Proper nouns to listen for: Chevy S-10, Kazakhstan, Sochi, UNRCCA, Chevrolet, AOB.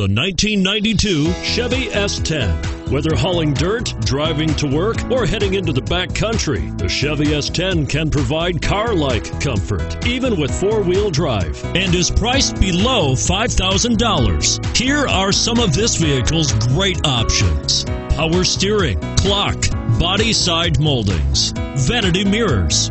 the 1992 Chevy S-10. Whether hauling dirt, driving to work, or heading into the backcountry, the Chevy S-10 can provide car-like comfort, even with four-wheel drive, and is priced below $5,000. Here are some of this vehicle's great options: power steering, clock, body side moldings, vanity mirrors.